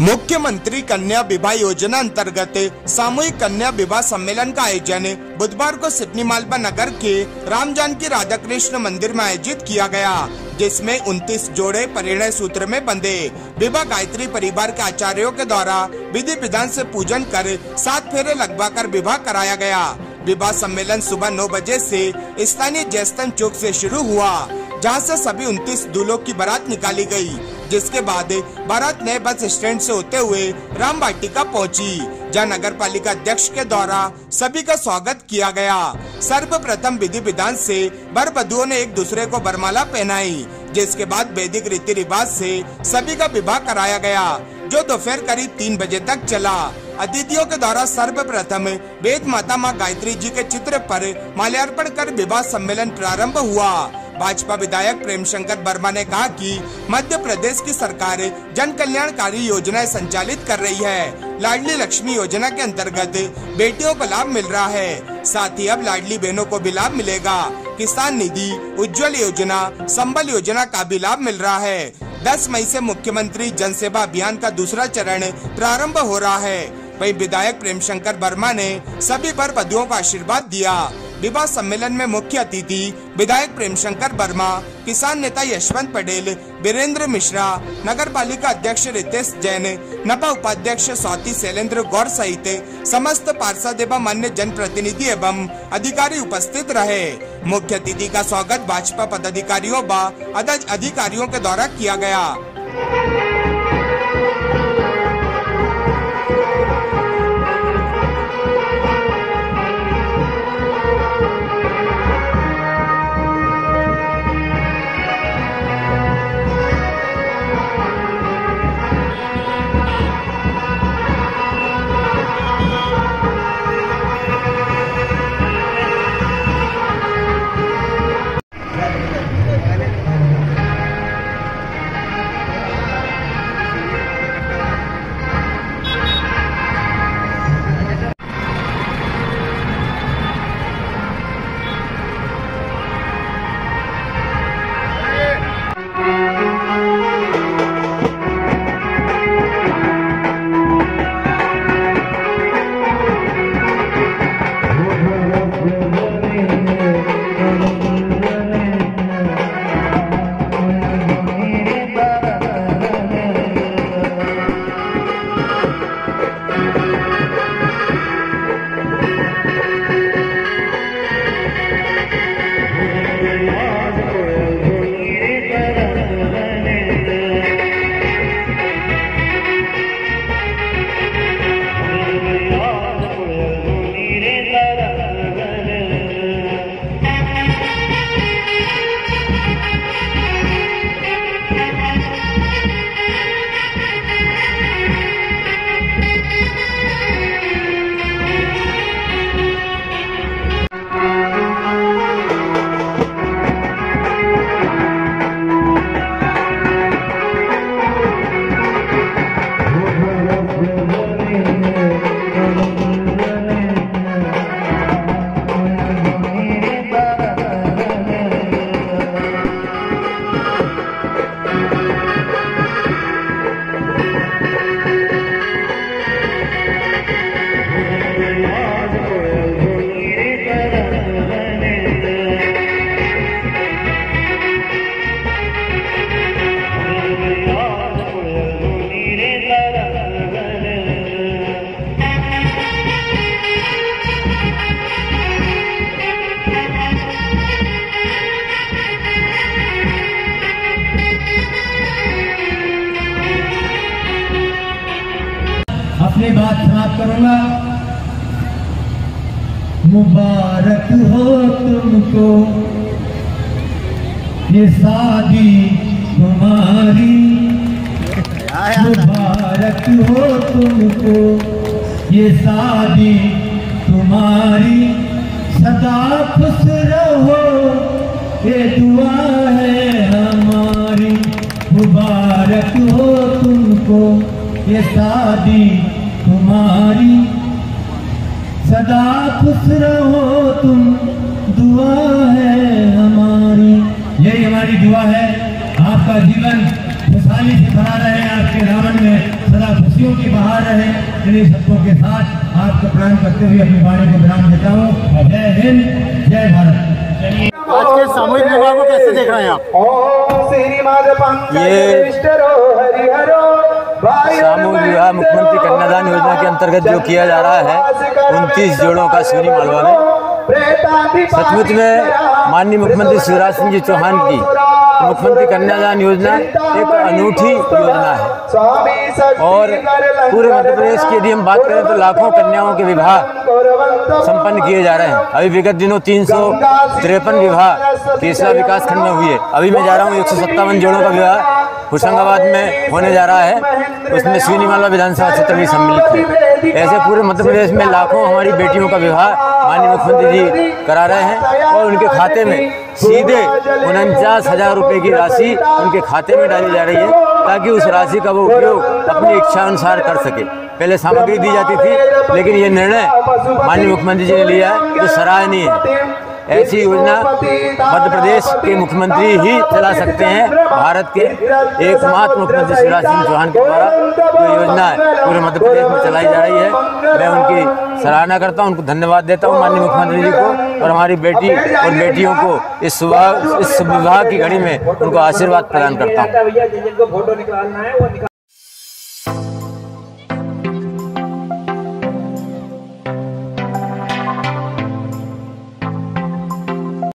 मुख्यमंत्री कन्या विवाह योजना अंतर्गत सामूहिक कन्या विवाह सम्मेलन का आयोजन बुधवार को सिडनी मालवा नगर के रामजानकी राधा कृष्ण मंदिर में आयोजित किया गया, जिसमें 29 जोड़े परिणय सूत्र में बंधे विवाह गायत्री परिवार के आचार्यों के द्वारा विधि विधान से पूजन कर 7 फेरे लगवाकर विवाह कराया गया। विवाह सम्मेलन सुबह 9 बजे से स्थानीय जयतन चौक से शुरू हुआ, जहाँ से सभी 29 दूल्हों की बारात निकाली गई, जिसके बाद बारात नए बस स्टैंड से होते हुए राम बाटिका पहुँची, जहाँ नगर पालिका अध्यक्ष के द्वारा सभी का स्वागत किया गया। सर्वप्रथम विधि विधान से वर वधुओं ने एक दूसरे को वरमाला पहनाई, जिसके बाद वैदिक रीति रिवाज से सभी का विवाह कराया गया, जो दोपहर करीब 3 बजे तक चला। अतिथियों के द्वारा सर्वप्रथम वेद माता माँ गायत्री जी के चित्र पर माल्यार्पण कर विवाह सम्मेलन प्रारंभ हुआ। भाजपा विधायक प्रेमशंकर वर्मा ने कहा कि मध्य प्रदेश की सरकार जन कल्याणकारी योजनाएं संचालित कर रही है। लाडली लक्ष्मी योजना के अंतर्गत बेटियों को लाभ मिल रहा है, साथ ही अब लाडली बहनों को भी लाभ मिलेगा। किसान निधि उज्जवल योजना, संबल योजना का भी लाभ मिल रहा है। 10 मई से मुख्यमंत्री जन सेवा अभियान का दूसरा चरण प्रारंभ हो रहा है। वहीं विधायक प्रेमशंकर वर्मा ने सभी पर वधुओं को आशीर्वाद दिया। विवाह सम्मेलन में मुख्य अतिथि विधायक प्रेमशंकर वर्मा, किसान नेता यशवंत पटेल, वीरेंद्र मिश्रा, नगर पालिका अध्यक्ष रितेश जैन, नपा उपाध्यक्ष स्वाति शैलेंद्र गौड़ सहित समस्त पार्षद एवं अन्य जन प्रतिनिधि एवं अधिकारी उपस्थित रहे। मुख्य अतिथि का स्वागत भाजपा पदाधिकारियों व अधिकारियों के द्वारा किया गया। अपनी बात समाप्त करूंगा। मुबारक हो तुमको ये शादी तुम्हारी, मुबारक हो तुमको ये शादी तुम्हारी, सदा खुश रहो ये दुआ है हमारी। मुबारक हो तुमको ये शादी तुम्हारी, सदा खुश रहो तुम, दुआ है हमारी। यही हमारी दुआ है, आपका जीवन खुशहाली से भरा रहे आपके रावण में। सदा खुशियों की बहार रहे। इन्हीं शब्दों के साथ आपको प्रणाम करते हुए अपनी वाणी को विराम देता हूँ। जय हिंद, जय भारत। आज के सामूहिक विवाह को कैसे देख रहे हैं आप? ये सामूहिक विवाह मुख्यमंत्री कन्यादान योजना के अंतर्गत जो किया जा रहा है 29 जोड़ों का सीनी मालवा में, सचमुच में माननीय मुख्यमंत्री शिवराज सिंह जी चौहान की मुख्यमंत्री कन्यादान योजना एक अनूठी योजना है। और पूरे मध्य प्रदेश की यदि हम बात करें तो लाखों कन्याओं के विवाह संपन्न किए जा रहे हैं। अभी विगत दिनों 353 विवाह तेसरा विकासखंड में हुए। अभी मैं जा रहा हूँ 157 जोड़ों का विवाह होशंगाबाद में होने जा रहा है, उसमें सीनीमालवा विधानसभा क्षेत्र भी सम्मिलित है। ऐसे पूरे मध्य प्रदेश में लाखों हमारी बेटियों का विवाह माननीय मुख्यमंत्री जी करा रहे हैं और उनके खाते में सीधे 49,000 रुपये की राशि उनके खाते में डाली जा रही है, ताकि उस राशि का वो उपयोग अपनी इच्छा अनुसार कर सके। पहले सामग्री दी जाती थी, लेकिन ये निर्णय माननीय मुख्यमंत्री जी ने लिया है जो सराहनीय है। ऐसी योजना मध्य प्रदेश के मुख्यमंत्री ही चला सकते हैं। भारत के एकमात्र मुख्यमंत्री शिवराज सिंह चौहान के द्वारा जो योजना पूरे मध्य प्रदेश में चलाई जा रही है, मैं उनकी सराहना करता हूँ, उनको धन्यवाद देता हूँ माननीय मुख्यमंत्री जी को। और हमारी बेटी और बेटियों को इस विवाह की घड़ी में उनको आशीर्वाद प्रदान करता हूँ।